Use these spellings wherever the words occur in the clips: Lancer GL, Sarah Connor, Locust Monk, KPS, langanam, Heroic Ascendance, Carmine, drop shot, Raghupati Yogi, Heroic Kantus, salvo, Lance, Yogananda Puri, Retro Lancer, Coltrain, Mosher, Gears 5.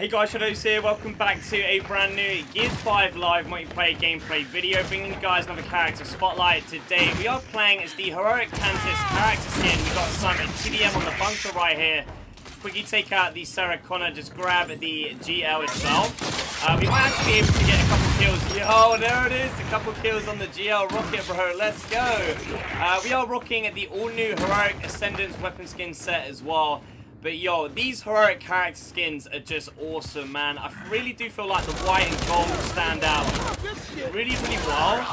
Hey guys, Shadows here, welcome back to a brand new Gears 5 live multiplayer gameplay video, bringing you guys another character spotlight. Today we are playing as the Heroic Kantus character skin. We've got some TDM on the bunker right here. Quickly take out the Sarah Connor, just grab the GL itself. We might actually be able to get a couple kills. Yo, there it is, a couple kills on the GL rocket, bro. Let's go. We are rocking the all-new Heroic Ascendance weapon skin set as well. But yo, these heroic character skins are just awesome, man. I really do feel like the white and gold stand out really well.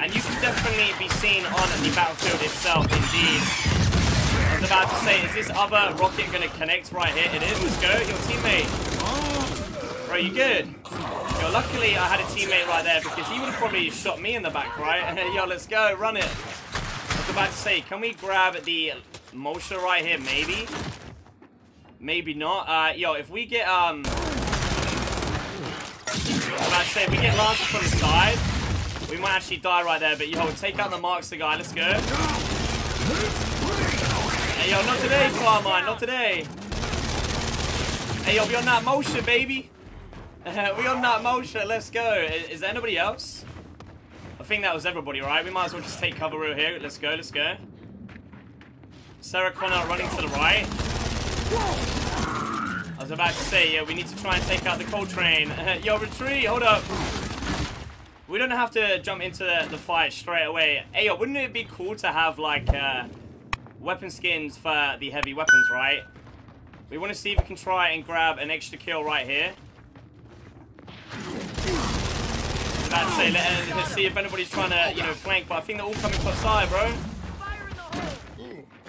And you can definitely be seen on the battlefield itself, indeed. I was about to say, is this other rocket going to connect right here? It is, let's go, your teammate. Bro, you good? Yo, luckily I had a teammate right there because he would have probably shot me in the back, right? Yo, let's go, run it. I was about to say, can we grab the Mosher right here, maybe? Maybe not. Yo, if we get, let's say if we get Lance from the side, we might actually die right there, but yo, we'll take out the marks, the guy, let's go. Hey, yo, not today, Carmine, not today. Hey, yo, we on that motion, baby. We on that motion, let's go. Is there anybody else? I think that was everybody, right? We might as well just take cover real here. Let's go, let's go. Sarah Connor running to the right. I was about to say, yeah, we need to try and take out the Coltrain. Yo, retreat, hold up. We don't have to jump into the fight straight away. Hey, yo, wouldn't it be cool to have, like, weapon skins for the heavy weapons, right? We want to see if we can try and grab an extra kill right here. I was about to say, let's see if anybody's trying to, you know, flank, but I think they're all coming top side, bro.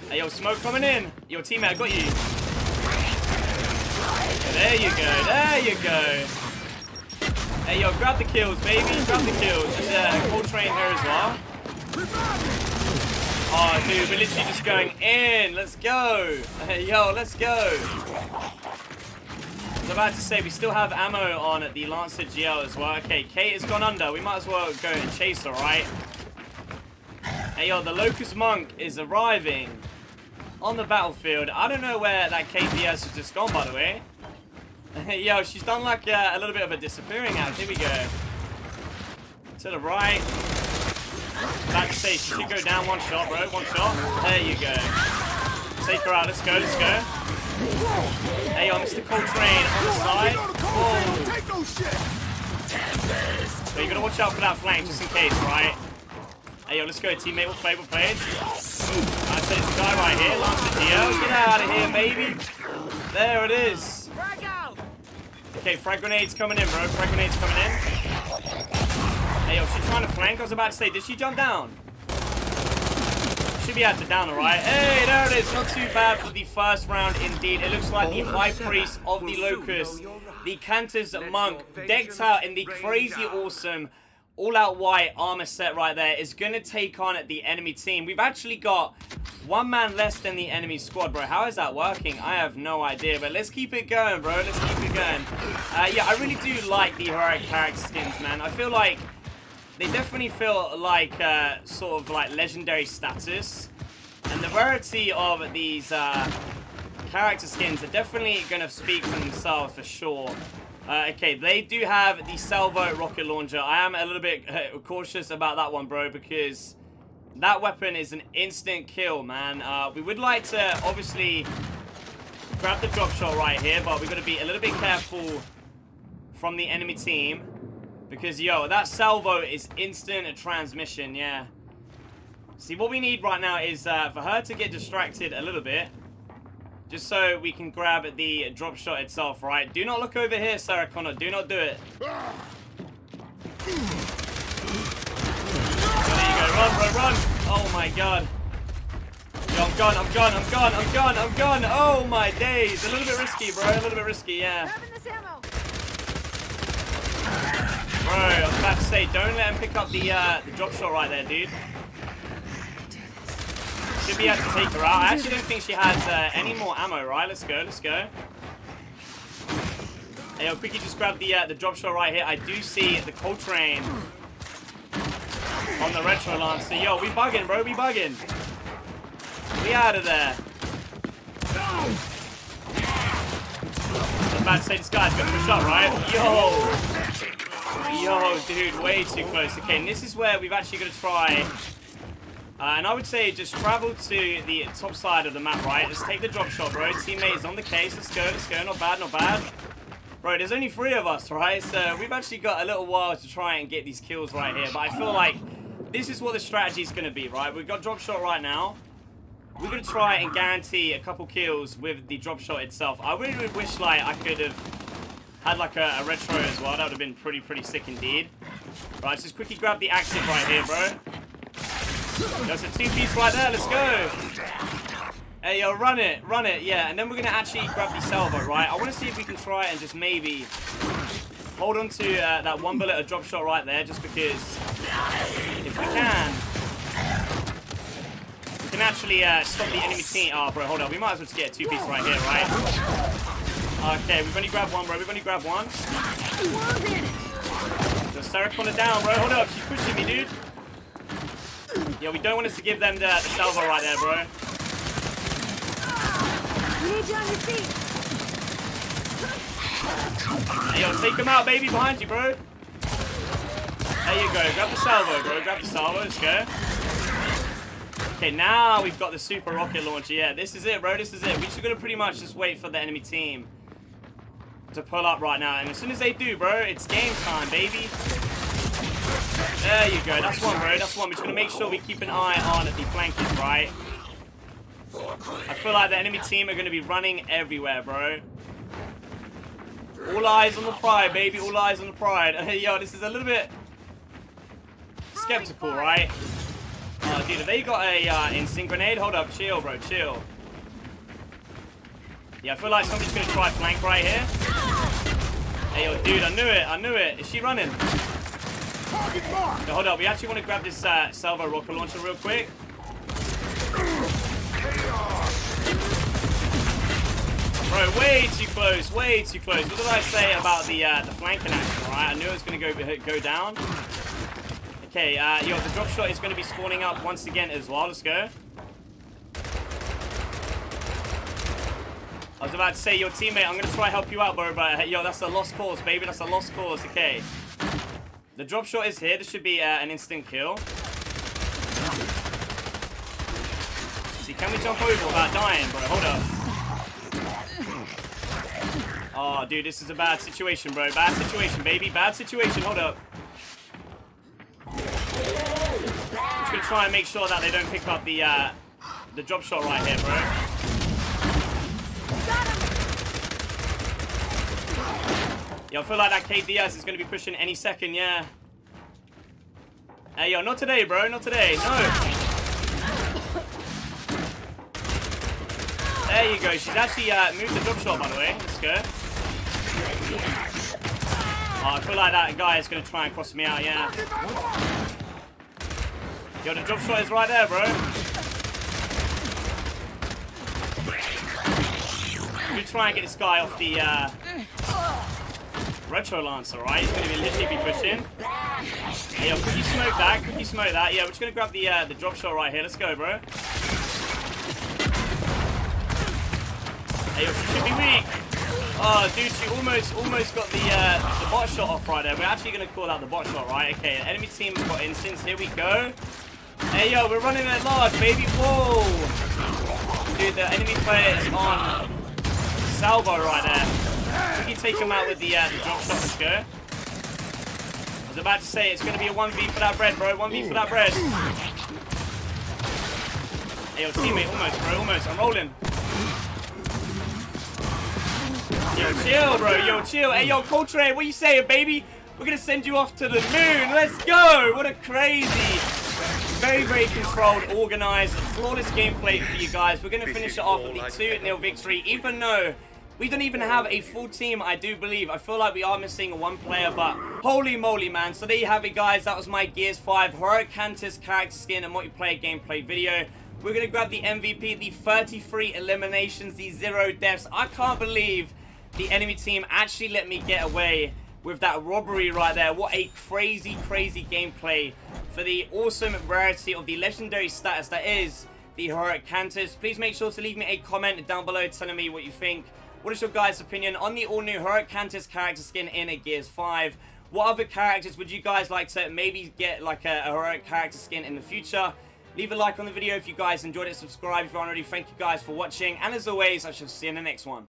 Hey, yo, smoke coming in. Your teammate, I got you. There you go, there you go. Hey yo, grab the kills, baby, grab the kills. There's a Coltrain here as well. Oh dude, we're literally just going in, let's go. Hey yo, let's go. I was about to say, we still have ammo on at the Lancer GL as well. Okay, Kate has gone under, we might as well go and chase her, right? Hey yo, the Locust Monk is arriving on the battlefield. I don't know where that KPS has just gone, by the way. Yo, she's done like a little bit of a disappearing act. Here we go. To the right. Back to stage. She should go down one shot, bro. One shot. There you go. Take her out. Let's go. Let's go. Hey, yo, Mr. Coltrain on the side. Oh. So you gotta watch out for that flank just in case, right? Hey, yo, let's go, teammate. We'll play. We'll play. I'd say it's a guy right here. Lance GL. Get out of here, baby. There it is. Okay, frag grenades coming in, bro. Frag grenades coming in. Hey, yo, she's trying to flank. I was about to say, did she jump down? Should be able to down, alright? Hey, there it is. Not too bad for the first round, indeed. It looks like the High Priest of the Locust, the Kantus Monk, decked out in the crazy awesome all-out white armor set right there, is going to take on the enemy team. We've actually got one man less than the enemy squad, bro. How is that working? I have no idea, but let's keep it going, bro. Let's keep it going. Yeah, I really do like the heroic character skins, man. I feel like they definitely feel like sort of like legendary status. And the rarity of these character skins are definitely going to speak for themselves for sure. Okay, they do have the salvo rocket launcher. I am a little bit cautious about that one, bro, because that weapon is an instant kill, man. We would like to, obviously, grab the drop shot right here, but we've got to be a little bit careful from the enemy team. Because, yo, that salvo is instant transmission, yeah. See, what we need right now is for her to get distracted a little bit. Just so we can grab the drop shot itself, right? Do not look over here, Sarah Connor. Do not do it. Run, bro, run! Oh my god. Yo, I'm gone, I'm gone, I'm gone, I'm gone, I'm gone! Oh my days! A little bit risky, bro, a little bit risky, yeah. Bro, I was about to say, don't let him pick up the drop shot right there, dude. Should be able to take her out. I actually don't think she has any more ammo, right? Let's go, let's go. Hey, I'll quickly just grab the drop shot right here. I do see the Coltrain on the Retro Lancer. Yo, we bugging, bro, we bugging. We out of there. I the bad state of Sky's got pushed up, right? Yo! Yo, dude, way too close. Okay, and this is where we've actually got to try... and I would say just travel to the top side of the map, right? Let's take the drop shot, bro. Teammate is on the case. Let's go. Not bad, not bad. Bro, there's only three of us, right? So we've actually got a little while to try and get these kills right here. But I feel like this is what the strategy is going to be, right? We've got drop shot right now. We're going to try and guarantee a couple kills with the drop shot itself. I really would wish, like, I could have had, like, a retro as well. That would have been pretty sick indeed. Right, let's just quickly grab the active right here, bro. There's a two-piece right there, let's go. Hey, yo, run it, yeah. And then we're going to actually grab the salvo, right? I want to see if we can try and just maybe hold on to that one bullet, a drop shot right there, just because if we can actually stop the enemy team. Oh, bro, hold on. We might as well just get a two-piece right here, right? Okay, we've only grabbed one, bro. We've only grabbed one. So Sarah Connor down, bro. Hold up, she's pushing me, dude. Yeah, we don't want us to give them the salvo right there, bro. Hey, yo, take them out, baby, behind you, bro. There you go. Grab the salvo, bro. Grab the salvo. Let's go. Okay, now we've got the super rocket launcher. Yeah, this is it, bro. This is it. We're just going to pretty much just wait for the enemy team to pull up right now. And as soon as they do, bro, it's game time, baby. There you go, that's one, bro, that's one. We're just going to make sure we keep an eye on the flanking, right? I feel like the enemy team are going to be running everywhere, bro. All eyes on the pride, baby, all eyes on the pride. Yo, this is a little bit skeptical, right? Oh, dude, have they got a instant grenade? Hold up, chill, bro, chill. Yeah, I feel like somebody's going to try flank right here. Hey, yo, dude, I knew it, I knew it. Is she running? Okay, hold up, we actually want to grab this salvo rocket launcher real quick. Bro, way too close, way too close. What did I say about the flanking action, right? I knew it was going to go down. Okay, yo, the drop shot is going to be spawning up once again as well. Let's go. I was about to say, your teammate, I'm going to try to help you out, bro, but yo, that's a lost cause, baby. That's a lost cause, okay. The drop shot is here. This should be an instant kill. See, can we jump over without dying, bro? Hold up. Oh, dude, this is a bad situation, bro. Bad situation, baby. Bad situation. Hold up. I'm just gonna try and make sure that they don't pick up the drop shot right here, bro. Yo, I feel like that KPS is going to be pushing any second, yeah. Hey, yo, not today, bro. Not today. No. There you go. She's actually moved the drop shot, by the way. Let's go. Oh, I feel like that guy is going to try and cross me out, yeah. Yo, the drop shot is right there, bro. I'm going to try and get this guy off the... Retro Lancer, right? He's going to literally be pushing. Yeah, quickly smoke that, quickly smoke that. Yeah, we're just going to grab the drop shot right here. Let's go, bro. Hey, she should be weak. Oh, dude, she almost got the bot shot off right there. We're actually going to call out the bot shot, right? Okay, enemy team has got instance. Here we go. Hey, yo, we're running at large, baby. Whoa. Dude, the enemy player is on salvo right there. We can take him out with the drop shot, let's go. I was about to say, it's going to be a 1v for that bread, bro. 1v for that bread. Hey, yo, teammate, almost, bro, almost. I'm rolling. Yo, chill, bro. Yo, chill. Hey, yo, Coltrain, what you saying, baby? We're going to send you off to the moon. Let's go. What a crazy, very, very controlled, organized, flawless gameplay for you guys. We're going to finish it off with the 2-0 victory, even though... we don't even have a full team, I do believe. I feel like we are missing one player, but holy moly, man. So there you have it, guys. That was my Gears 5 Heroic Kantus character skin and multiplayer gameplay video. We're going to grab the MVP, the 33 eliminations, the 0 deaths. I can't believe the enemy team actually let me get away with that robbery right there. What a crazy, crazy gameplay for the awesome rarity of the legendary status that is the Heroic Kantus. Please make sure to leave me a comment down below telling me what you think What is your guys' opinion on the all-new Heroic Kantus character skin in Gears 5? What other characters would you guys like to maybe get, like a Heroic character skin in the future? Leave a like on the video if you guys enjoyed it. Subscribe if you aren't already. Thank you guys for watching, and as always, I shall see you in the next one.